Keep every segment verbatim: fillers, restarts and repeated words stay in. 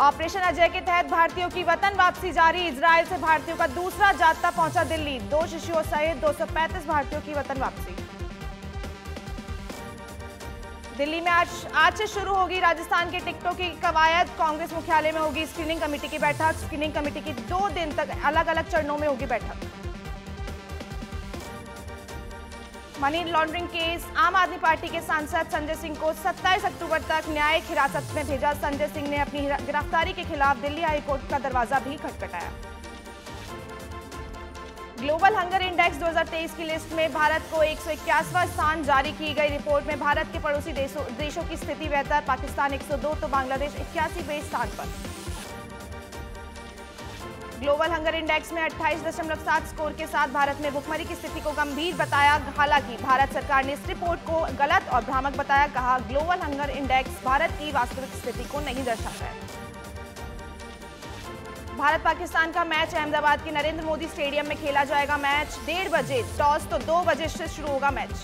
Operation Ajay के तहत भारतीयों की वतन वापसी जारी। इजराइल से भारतीयों का दूसरा जाब्ता पहुंचा दिल्ली। दो शिशुओं सहित दो सौ पैंतीस भारतीयों की वतन वापसी। दिल्ली में आज आज से शुरू होगी राजस्थान के टिकटों की कवायद। कांग्रेस मुख्यालय में होगी स्क्रीनिंग कमेटी की बैठक। स्क्रीनिंग कमेटी की दो दिन तक अलग अलग चरणों में होगी बैठक। मनी लॉन्ड्रिंग केस, आम आदमी पार्टी के सांसद संजय सिंह को सत्ताईस अक्टूबर तक न्यायिक हिरासत में भेजा। संजय सिंह ने अपनी गिरफ्तारी के खिलाफ दिल्ली हाईकोर्ट का दरवाजा भी खटखटाया। ग्लोबल हंगर इंडेक्स दो हज़ार तेईस की लिस्ट में भारत को एक सौ इक्यासवां स्थान। जारी की गई रिपोर्ट में भारत के पड़ोसी देशों देशों की स्थिति बेहतर। पाकिस्तान एक सौ दो तो बांग्लादेश इक्यासीवें स्थान पर। ग्लोबल हंगर इंडेक्स में अट्ठाईस दशमलव सात स्कोर के साथ भारत में भुखमरी की स्थिति को गंभीर बताया। हालांकि भारत सरकार ने इस रिपोर्ट को गलत और भ्रामक बताया। कहा ग्लोबल हंगर इंडेक्स भारत की वास्तविक स्थिति को नहीं दर्शाता है। भारत पाकिस्तान का मैच अहमदाबाद के नरेंद्र मोदी स्टेडियम में खेला जाएगा। मैच डेढ़ बजे, टॉस तो दो बजे से शुरू होगा मैच।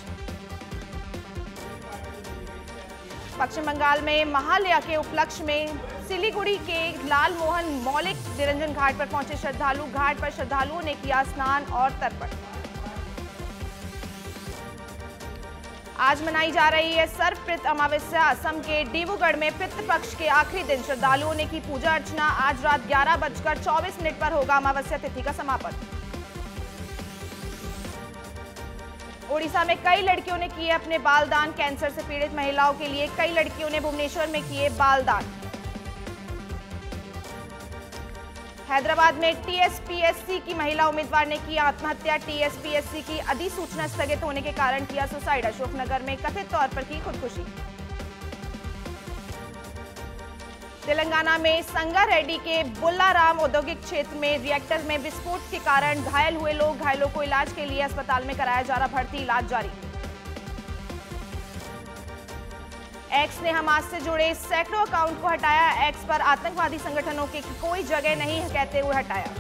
पश्चिम बंगाल में महालया के उपलक्ष्य में सिलीगुड़ी के लाल मोहन मौलिक निरंजन घाट पर पहुंचे श्रद्धालु। घाट पर श्रद्धालुओं ने किया स्नान और तर्पण। आज मनाई जा रही है सर्वपितृ अमावस्या। असम के डिब्रूगढ़ में पितृपक्ष के आखिरी दिन श्रद्धालुओं ने की पूजा अर्चना। आज रात ग्यारह बजकर चौबीस मिनट पर होगा अमावस्या तिथि का समापन। ओडिशा में कई लड़कियों ने किए अपने बालदान। कैंसर से पीड़ित महिलाओं के लिए कई लड़कियों ने भुवनेश्वर में किए बालदान। हैदराबाद में टीएसपीएससी की महिला उम्मीदवार ने की आत्महत्या। टीएसपीएससी की अधिसूचना स्थगित होने के कारण किया सुसाइड। अशोकनगर में कथित तौर पर की खुदकुशी। तेलंगाना में संगा रेड्डी के बुल्लाराम औद्योगिक क्षेत्र में रिएक्टर में विस्फोट के कारण घायल हुए लोग। घायलों को इलाज के लिए अस्पताल में कराया जा रहा भर्ती। इलाज जारी। एक्स ने हमास से जुड़े सैकड़ों अकाउंट को हटाया। एक्स पर आतंकवादी संगठनों की कोई जगह नहीं कहते हुए हटाया।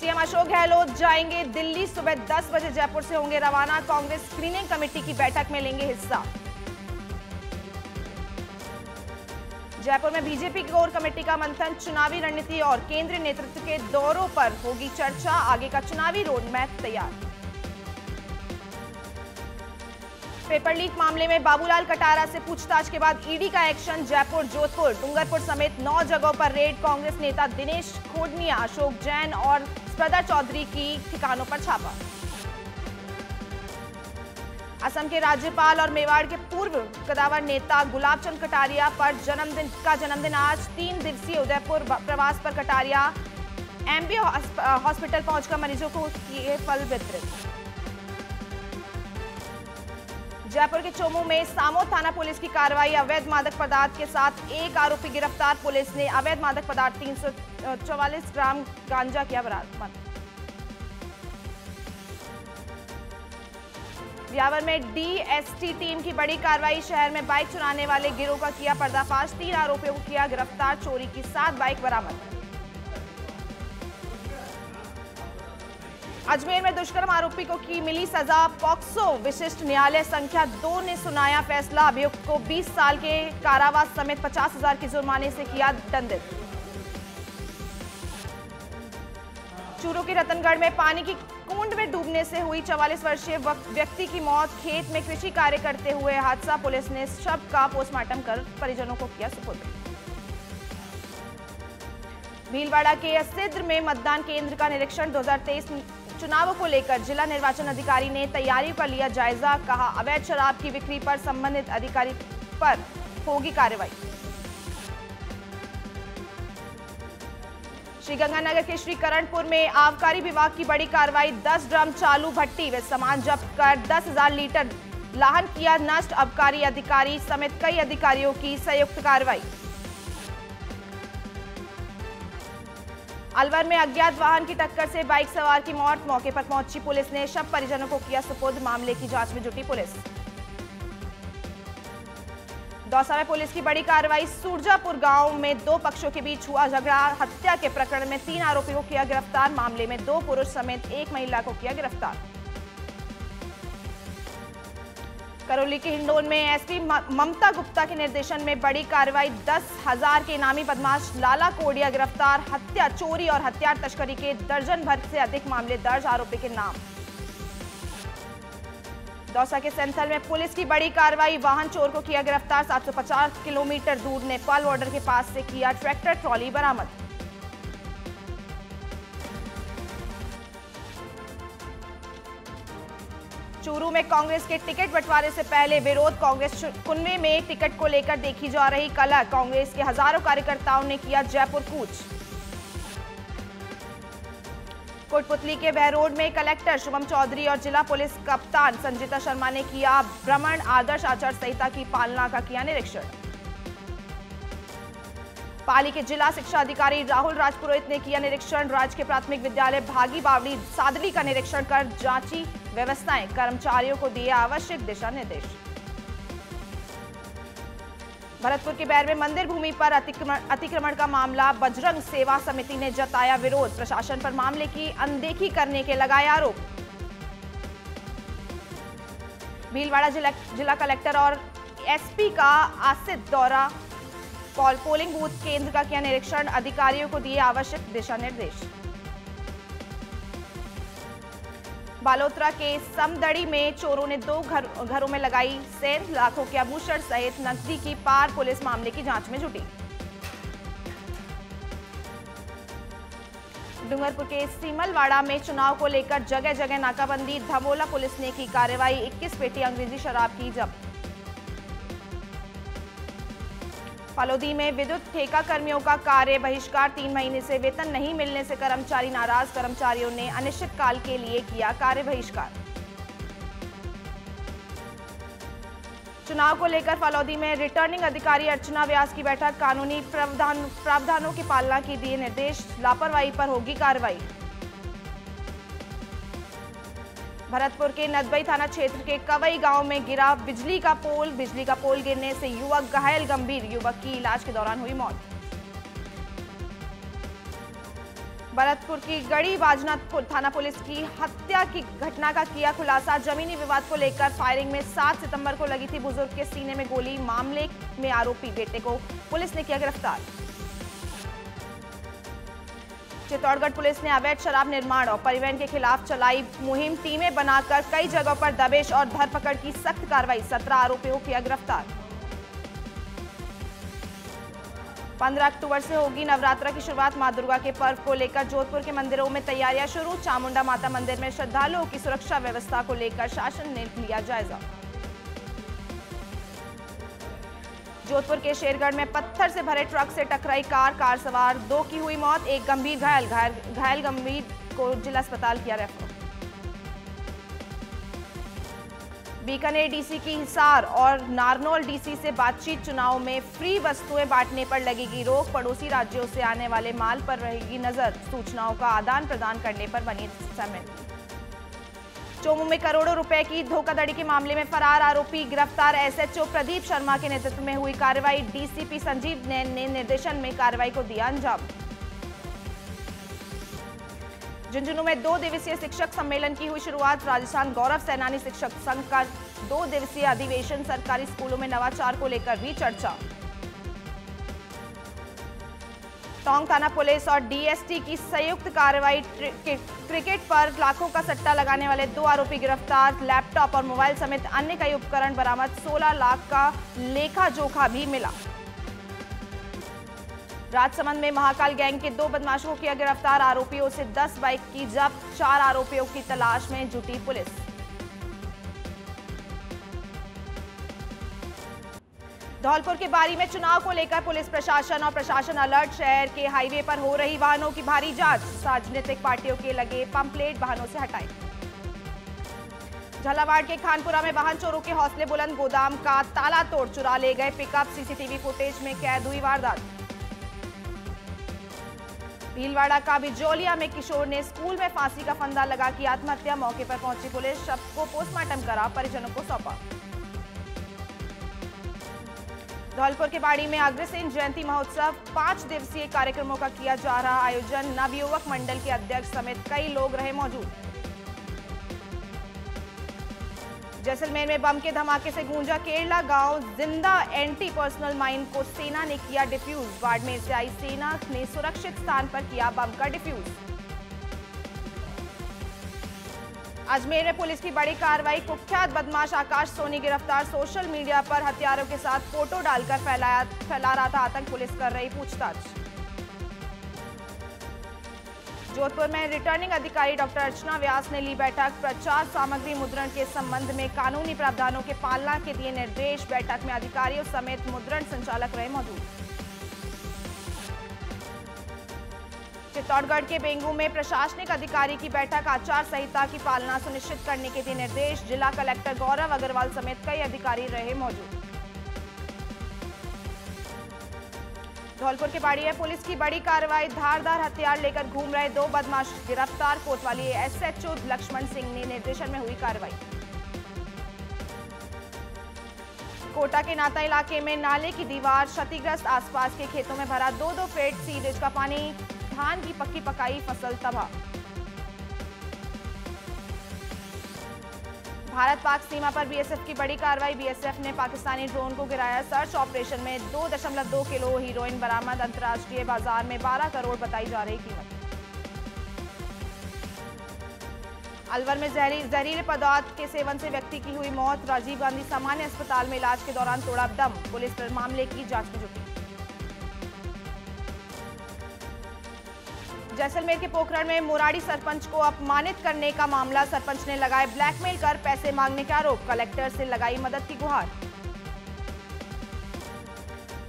सीएम अशोक गहलोत जाएंगे दिल्ली। सुबह दस बजे जयपुर से होंगे रवाना। कांग्रेस स्क्रीनिंग कमेटी की बैठक में लेंगे हिस्सा। जयपुर में बीजेपी की कोर कमेटी का मंथन। चुनावी रणनीति और केंद्रीय नेतृत्व के दौरों पर होगी चर्चा। आगे का चुनावी रोड मैप तैयार। पेपर लीक मामले में बाबूलाल कटारा से पूछताछ के बाद ईडी का एक्शन। जयपुर, जोधपुर, डूंगरपुर समेत नौ जगहों पर रेड। कांग्रेस नेता दिनेश खोडनिया, अशोक जैन और प्रदा चौधरी की ठिकानों पर छापा। असम के राज्यपाल और मेवाड़ के पूर्व कद्दावर नेता गुलाबचंद कटारिया पर जन्मदिन का जन्मदिन आज। तीन दिवसीय उदयपुर प्रवास पर कटारिया एमबी हॉस्पिटल पहुंचकर मरीजों को किए फल वितरित। जयपुर के चोमू में सामो थाना पुलिस की कार्रवाई। अवैध मादक पदार्थ के साथ एक आरोपी गिरफ्तार। पुलिस ने अवैध मादक पदार्थ तीन सौ चौवालीस ग्राम गांजा किया बरामद। ब्यावर में डीएसटी टीम की बड़ी कार्रवाई। शहर में बाइक चुराने वाले गिरोह का किया पर्दाफाश। तीन आरोपियों को किया गिरफ्तार। चोरी की सात बाइक बरामद। अजमेर में दुष्कर्म आरोपी को की मिली सजा। पॉक्सो विशिष्ट न्यायालय संख्या दो ने सुनाया फैसला। अभियुक्त को बीस साल के कारावास समेत पचास हज़ार के जुर्माने से किया दंडित। चूरू के रतनगढ़ में पानी की कुंड में डूबने से हुई चवालीस वर्षीय व्यक्ति की मौत। खेत में कृषि कार्य करते हुए हादसा। पुलिस ने शव का पोस्टमार्टम कर परिजनों को किया सुपुर्द। भीलवाड़ा के सिद्र में मतदान केंद्र का निरीक्षण। दो हज़ार तेईस चुनावों को लेकर जिला निर्वाचन अधिकारी ने तैयारियों का लिया जायजा। कहा अवैध शराब की बिक्री पर संबंधित अधिकारी पर होगी कार्रवाई। श्रीगंगानगर के श्री करणपुर में आबकारी विभाग की बड़ी कार्रवाई। दस ड्रम चालू भट्टी व सामान जब्त कर दस हज़ार लीटर लाहन किया नष्ट। आबकारी अधिकारी समेत कई अधिकारियों की संयुक्त कार्रवाई। अलवर में अज्ञात वाहन की टक्कर से बाइक सवार की मौत। मौके पर पहुंची पुलिस ने शव परिजनों को किया सुपुर्द। मामले की जांच में जुटी पुलिस। दौसा में पुलिस की बड़ी कार्रवाई। सूरजापुर गांव में दो पक्षों के बीच हुआ झगड़ा। हत्या के प्रकरण में तीन आरोपियों को किया गिरफ्तार। मामले में दो पुरुष समेत एक महिला को किया गिरफ्तार। करौली के हिंडोन में एसपी ममता गुप्ता के निर्देशन में बड़ी कार्रवाई, दस हजार के इनामी बदमाश लाला कोडिया गिरफ्तार। हत्या, चोरी और हथियार तस्करी के दर्जन भर से अधिक मामले दर्ज, आरोपी के नाम। दौसा के सेंथल में पुलिस की बड़ी कार्रवाई, वाहन चोर को किया गिरफ्तार। सात सौ पचास किलोमीटर दूर नेपाल बॉर्डर के पास से किया ट्रैक्टर ट्रॉली बरामद। चूरू में कांग्रेस के टिकट बंटवारे से पहले विरोध, कांग्रेस कुनबे में टिकट को लेकर देखी जा रही कला। कांग्रेस के हजारों कार्यकर्ताओं ने किया जयपुर कूच। कोटपुतली के बहरोड में कलेक्टर शुभम चौधरी और जिला पुलिस कप्तान संजीता शर्मा ने किया भ्रमण, आदर्श आचार संहिता की पालना का किया निरीक्षण। पाली के जिला शिक्षा अधिकारी राहुल राजपुरोहित ने किया निरीक्षण। राज्य के प्राथमिक विद्यालय भागी बावड़ी सादली का निरीक्षण कर जांची व्यवस्थाएं, कर्मचारियों को दिए आवश्यक दिशा निर्देश। भरतपुर के बैर में मंदिर भूमि पर अतिक्रमण अतिक्रमण का मामला, बजरंग सेवा समिति ने जताया विरोध, प्रशासन पर मामले की अनदेखी करने के लगाए आरोप। भीलवाड़ा जिला, जिला कलेक्टर और एसपी का आसित दौरा, पोल, पोलिंग बूथ केंद्र का किया निरीक्षण, अधिकारियों को दिए आवश्यक दिशा निर्देश। बालोतरा के समदड़ी में चोरों ने दो घर, घरों में लगाई सेर, लाखों के आभूषण सहित नकदी की पार, पुलिस मामले की जांच में जुटी। डूंगरपुर के सीमलवाड़ा में चुनाव को लेकर जगह जगह नाकाबंदी, धमोला पुलिस ने की कार्रवाई, इक्कीस पेटी अंग्रेजी शराब की जब्त। फालोदी में विद्युत ठेका कर्मियों का कार्य बहिष्कार, तीन महीने से वेतन नहीं मिलने से कर्मचारी नाराज, कर्मचारियों ने अनिश्चितकाल के लिए किया कार्य बहिष्कार। चुनाव को लेकर फालोदी में रिटर्निंग अधिकारी अर्चना व्यास की बैठक, कानूनी प्रावधान प्रावधानों की पालना की दिए निर्देश, लापरवाही पर होगी कार्रवाई। भरतपुर के नदबई थाना क्षेत्र के कवई गांव में गिरा बिजली का पोल, बिजली का पोल गिरने से युवक घायल गंभीर, युवक की इलाज के दौरान हुई मौत। भरतपुर की गढ़ी बाजनाथ थाना पुलिस की हत्या की घटना का किया खुलासा, जमीनी विवाद को लेकर फायरिंग में सात सितंबर को लगी थी बुजुर्ग के सीने में गोली, मामले में आरोपी बेटे को पुलिस ने किया गिरफ्तार। चित्तौड़गढ़ पुलिस ने अवैध शराब निर्माण और परिवहन के खिलाफ चलाई मुहिम, टीमें बनाकर कई जगहों पर दबिश और धरपकड़ की सख्त कार्रवाई, सत्रह आरोपियों किया गिरफ्तार। पंद्रह अक्टूबर से होगी नवरात्रा की शुरुआत, मां दुर्गा के पर्व को लेकर जोधपुर के मंदिरों में तैयारियां शुरू, चामुंडा माता मंदिर में श्रद्धालुओं की सुरक्षा व्यवस्था को लेकर शासन ने लिया जायजा। जोधपुर के शेरगढ़ में पत्थर से भरे ट्रक से टकराई कार, कार सवार दो की हुई मौत, एक गंभीर घायल, घायल गंभीर को जिला अस्पताल किया रेफर। बीकानेर डीसी की हिसार और नारनौल डीसी से बातचीत, चुनाव में फ्री वस्तुएं बांटने पर लगेगी रोक, पड़ोसी राज्यों से आने वाले माल पर रहेगी नजर, सूचनाओं का आदान प्रदान करने पर बनी समिति। चोमू में करोड़ों रुपए की धोखाधड़ी के मामले में फरार आरोपी गिरफ्तार, एसएचओ प्रदीप शर्मा के नेतृत्व में हुई कार्रवाई, डीसीपी संजीव नैन ने निर्देशन में कार्रवाई को दिया अंजाम। झुंझुनू में दो दिवसीय शिक्षक सम्मेलन की हुई शुरुआत, राजस्थान गौरव सेनानी शिक्षक संघ का दो दिवसीय अधिवेशन, सरकारी स्कूलों में नवाचार को लेकर भी चर्चा। टोंक थाना पुलिस और डीएसटी की संयुक्त कार्रवाई, क्रिकेट पर लाखों का सट्टा लगाने वाले दो आरोपी गिरफ्तार, लैपटॉप और मोबाइल समेत अन्य कई उपकरण बरामद, सोलह लाख का लेखा जोखा भी मिला। राजसमंद में महाकाल गैंग के दो बदमाशों को किया गिरफ्तार, आरोपियों से दस बाइक की जब्त, चार आरोपियों की तलाश में जुटी पुलिस। धौलपुर के बारी में चुनाव को लेकर पुलिस प्रशासन और प्रशासन अलर्ट, शहर के हाईवे पर हो रही वाहनों की भारी जांच, राजनीतिक पार्टियों के लगे पंपलेट, वाहनों से हटाए। झालावाड़ के खानपुरा में वाहन चोरों के हौसले बुलंद, गोदाम का ताला तोड़ चुरा ले गए पिकअप, सीसीटीवी फुटेज में कैद हुई वारदात। भीलवाड़ा का बिजोलिया में किशोर ने स्कूल में फांसी का फंदा लगा की आत्महत्या, मौके पर पहुंची पुलिस, शव को पोस्टमार्टम करा, परिजनों को सौंपा। धौलपुर के बाड़ी में अग्रसेन जयंती महोत्सव, पांच दिवसीय कार्यक्रमों का किया जा रहा आयोजन, नवयुवक मंडल के अध्यक्ष समेत कई लोग रहे मौजूद। जैसलमेर में बम के धमाके से गूंजा केरला, गांव जिंदा एंटी पर्सनल माइन को सेना ने किया डिफ्यूज। बाड़मेर से आई सेना ने सुरक्षित स्थान पर किया बम का डिफ्यूज। अजमेर में पुलिस की बड़ी कार्रवाई, कुख्यात बदमाश आकाश सोनी गिरफ्तार। सोशल मीडिया पर हथियारों के साथ फोटो डालकर फैलाया फैला रहा था आतंक, पुलिस कर रही पूछताछ। जोधपुर में रिटर्निंग अधिकारी डॉक्टर अर्चना व्यास ने ली बैठक। प्रचार सामग्री मुद्रण के संबंध में कानूनी प्रावधानों के पालना के दिए निर्देश। बैठक में अधिकारियों समेत मुद्रण संचालक रहे मौजूद। चित्तौड़गढ़ के बेंगू में प्रशासनिक अधिकारी की बैठक, आचार संहिता की पालना सुनिश्चित करने के दिए निर्देश। जिला कलेक्टर गौरव अग्रवाल समेत कई अधिकारी रहे मौजूद। धौलपुर के बाड़ी में पुलिस की बड़ी कार्रवाई, धारदार हथियार लेकर घूम रहे दो बदमाश गिरफ्तार। कोतवाली एसएचओ लक्ष्मण सिंह ने निर्देशन में हुई कार्रवाई। कोटा के नाता इलाके में नाले की दीवार क्षतिग्रस्त, आसपास के खेतों में भरा दो दो फीट सीवरेज का पानी, धान की पक्की पकाई फसल तबाह। भारत पाक सीमा पर बीएसएफ की बड़ी कार्रवाई, बीएसएफ ने पाकिस्तानी ड्रोन को गिराया। सर्च ऑपरेशन में दो दशमलव दो किलो हीरोइन बरामद, अंतर्राष्ट्रीय बाजार में बारह करोड़ बताई जा रही कीमत। अलवर में जहरी, जहरीले पदार्थ के सेवन से व्यक्ति की हुई मौत। राजीव गांधी सामान्य अस्पताल में इलाज के दौरान तोड़ा दम, पुलिस मामले की जांच में जुटी। जैसलमेर के पोखरण में मुराड़ी सरपंच को अपमानित करने का मामला, सरपंच ने लगाए ब्लैकमेल कर पैसे मांगने के आरोप, कलेक्टर से लगाई मदद की गुहार।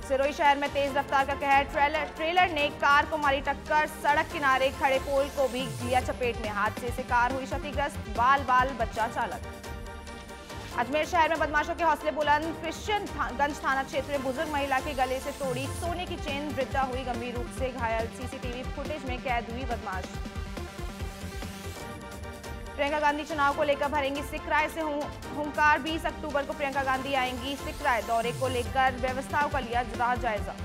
सिरोही शहर में तेज रफ्तार का कहर, ट्रेलर ट्रेलर ने कार को मारी टक्कर, सड़क किनारे खड़े पोल को भी लिया चपेट में। हादसे से कार हुई क्षतिग्रस्त, बाल बाल बच्चा चालक। अजमेर शहर में बदमाशों के हौसले बुलंद, क्रिश्चियनगंज थाना क्षेत्र में बुजुर्ग महिला के गले से तोड़ी सोने की चेन, वृद्धा हुई गंभीर रूप से घायल। सीसीटीवी फुटेज में कैद हुई बदमाश। प्रियंका गांधी चुनाव को लेकर भरेंगी सिखराय से हुंकार, बीस अक्टूबर को प्रियंका गांधी आएंगी सिखराय, दौरे को लेकर व्यवस्थाओं का लिया रहा जायजा।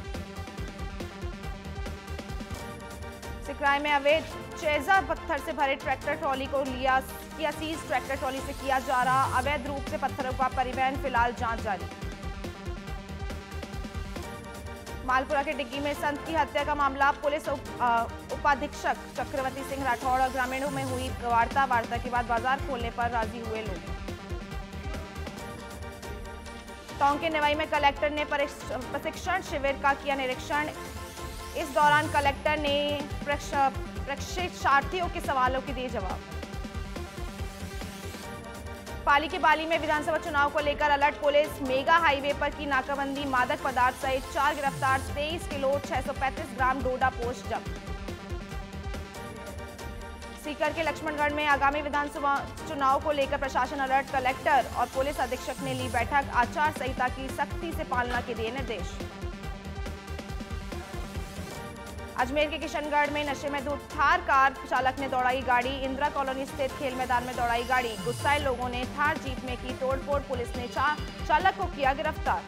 सिखराय में अवैध चेजा पत्थर से भरे ट्रैक्टर ट्रॉली को लिया किया सीज, ट्रैक्टर ट्रॉली से किया जा रहा अवैध रूप से पत्थरों का परिवहन, फिलहाल जांच जारी। मालपुरा के डिग्गी में संत की हत्या का मामला, पुलिस उपाधीक्षक चक्रवर्ती सिंह राठौड़ और ग्रामीणों में हुई वार्ता, वार्ता के बाद बाजार खोलने पर राजी हुए लोग। टोंक के नेवाई में कलेक्टर ने प्रशिक्षण शिविर का किया निरीक्षण, इस दौरान कलेक्टर ने प्रशिक्षार्थियों के सवालों के दिए जवाब। पाली के बाली में विधानसभा चुनाव को लेकर अलर्ट पुलिस, मेगा हाईवे पर की नाकाबंदी, मादक पदार्थ सहित चार गिरफ्तार, तेईस किलो छह सौ पैंतीस ग्राम डोडा पोस्ट जब्त। सीकर के लक्ष्मणगढ़ में आगामी विधानसभा चुनाव को लेकर प्रशासन अलर्ट, कलेक्टर और पुलिस अधीक्षक ने ली बैठक, आचार संहिता की सख्ती से पालना के दिए निर्देश। अजमेर के किशनगढ़ में नशे में धुत थार कार चालक ने दौड़ाई गाड़ी, इंदिरा कॉलोनी स्थित खेल मैदान में दौड़ाई गाड़ी, गुस्साए लोगों ने थार जीप में की तोड़फोड़, पुलिस ने चा, चालक को किया गिरफ्तार।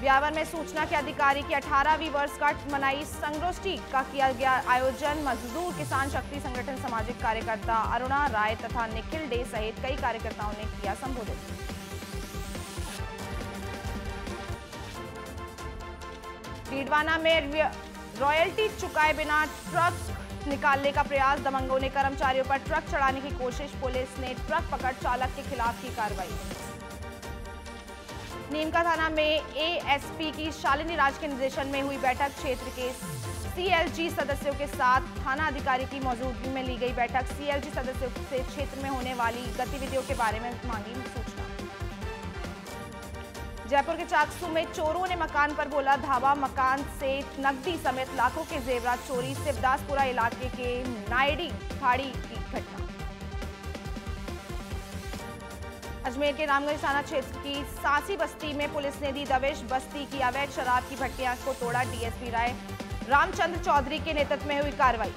ब्यावर में सूचना के अधिकारी की अठारहवीं वर्षगांठ मनाई, संगोष्ठी का किया गया आयोजन, मजदूर किसान शक्ति संगठन सामाजिक कार्यकर्ता अरुणा राय तथा निखिल डे सहित कई कार्यकर्ताओं ने किया संबोधित। डीडवाना में रॉयल्टी चुकाए बिना ट्रक निकालने का प्रयास, दबंगों ने कर्मचारियों पर ट्रक चढ़ाने की कोशिश, पुलिस ने ट्रक पकड़ चालक के खिलाफ की कार्रवाई। नीमका थाना में एएसपी की शालिनी राज के निर्देशन में हुई बैठक, क्षेत्र के सीएलजी सदस्यों के साथ थाना अधिकारी की मौजूदगी में ली गई बैठक, सीएलजी सदस्यों से क्षेत्र में होने वाली गतिविधियों के बारे में मांगी सूचना। जयपुर के चाकसू में चोरों ने मकान पर बोला धावा, मकान से नकदी समेत लाखों के जेवरात चोरी, शिवदासपुरा इलाके के नायडी खाड़ी की घटना। अजमेर के रामगंज थाना क्षेत्र की सासी बस्ती में पुलिस ने दी दबिश, बस्ती की अवैध शराब की भट्टियां को तोड़ा, डीएसपी राय रामचंद्र चौधरी के नेतृत्व में हुई कार्रवाई।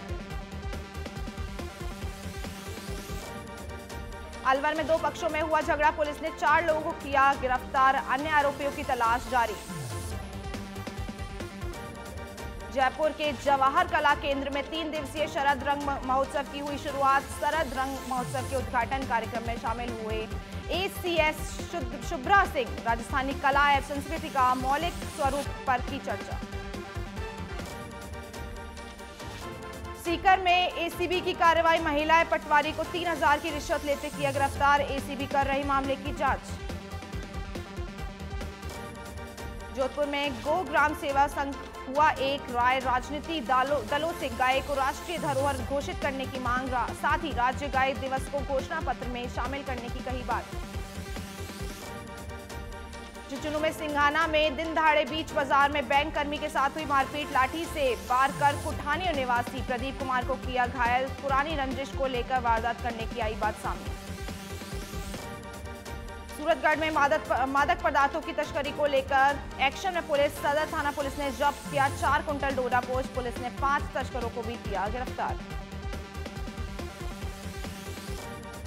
अलवर में दो पक्षों में हुआ झगड़ा, पुलिस ने चार लोगों को किया गिरफ्तार, अन्य आरोपियों की तलाश जारी। जयपुर के जवाहर कला केंद्र में तीन दिवसीय शरद रंग महोत्सव की हुई शुरुआत। शरद रंग महोत्सव के उद्घाटन कार्यक्रम में शामिल हुए एसीएस शुभ्रा सिंह। राजस्थानी कला एवं संस्कृति का मौलिक स्वरूप पर की चर्चा। सीकर में एसीबी की कार्रवाई, महिलाएं पटवारी को तीन हजार की रिश्वत लेते किया गिरफ्तार। एसीबी कर रही मामले की जांच। जोधपुर में गो ग्राम सेवा संघ हुआ एक। राय राजनीति दलों से गाय को राष्ट्रीय धरोहर घोषित करने की मांग, साथ ही राज्य गाय दिवस को घोषणा पत्र में शामिल करने की कही बात। झुंझुनू में सिंघाना में दिन दहाड़े बीच बाजार में बैंक कर्मी के साथ हुई मारपीट, लाठी से वार कर कुठानी निवासी प्रदीप कुमार को किया घायल। पुरानी रंजिश को लेकर वारदात करने की आई बात सामने। सूरतगढ़ में मादक पदार्थों की तस्करी को लेकर एक्शन में पुलिस। सदर थाना पुलिस ने जब्त किया चार कुंटल डोडा पोस्ट। पुलिस ने पांच तस्करों को भी किया गिरफ्तार।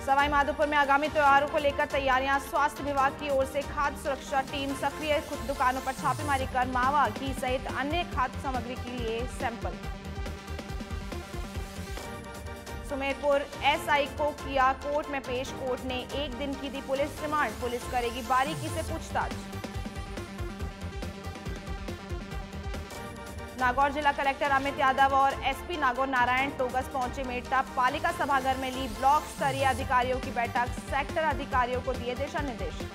सवाईमाधोपुर में आगामी त्योहारों को लेकर तैयारियां। स्वास्थ्य विभाग की ओर से खाद्य सुरक्षा टीम सक्रिय, कुछ दुकानों पर छापेमारी कर मावा, घी सहित अन्य खाद्य सामग्री के लिए सैंपल। सुमेरपुर एसआई को किया कोर्ट में पेश, कोर्ट ने एक दिन की दी पुलिस रिमांड। पुलिस करेगी बारीकी से पूछताछ। नागौर जिला कलेक्टर अमित यादव और एसपी नागौर नारायण टोगस पहुंचे मेड़ता। पालिका सभागार में ली ब्लॉक स्तरीय अधिकारियों की बैठक। सेक्टर अधिकारियों को दिए दिशा निर्देश।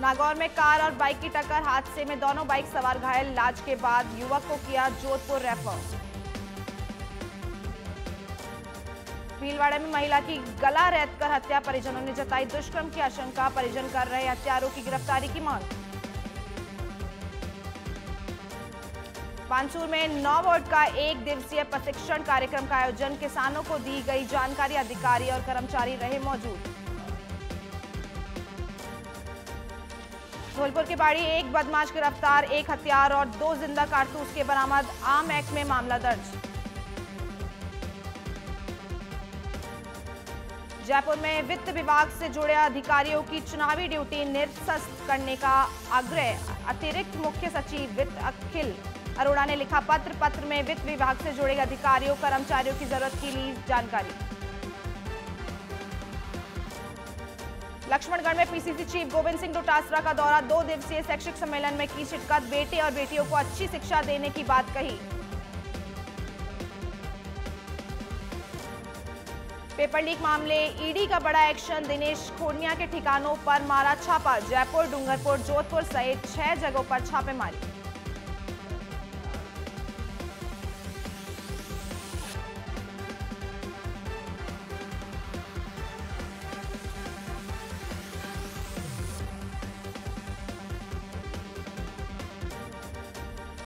नागौर में कार और बाइक की टक्कर, हादसे में दोनों बाइक सवार घायल। इलाज के बाद युवक को किया जोधपुर रेफर। भीलवाड़ा में महिला की गला रेत कर हत्या, परिजनों ने जताई दुष्कर्म की आशंका। परिजन कर रहे हत्यारों की गिरफ्तारी की मांग। पानसूर में नौ वार्ड का एक दिवसीय प्रशिक्षण कार्यक्रम का आयोजन। किसानों को दी गई जानकारी, अधिकारी और कर्मचारी रहे मौजूद। धौलपुर के बाड़ी एक बदमाश गिरफ्तार, एक हथियार और दो जिंदा कारतूस के बरामद। आम एक्ट में मामला दर्ज। जयपुर में वित्त विभाग से जुड़े अधिकारियों की चुनावी ड्यूटी निरस्त करने का आग्रह। अतिरिक्त मुख्य सचिव वित्त अखिल अरोड़ा ने लिखा पत्र। पत्र में वित्त विभाग से जुड़े अधिकारियों कर्मचारियों की जरूरत की ली जानकारी। लक्ष्मणगढ़ में पीसीसी चीफ गोविंद सिंह डोटासरा का दौरा। दो दिवसीय शैक्षिक सम्मेलन में की शिरकत। बेटे और बेटियों को अच्छी शिक्षा देने की बात कही। पेपर लीक मामले ईडी का बड़ा एक्शन। दिनेश खोडनिया के ठिकानों पर मारा छापा। जयपुर, डूंगरपुर, जोधपुर सहित छह जगहों पर छापेमारी।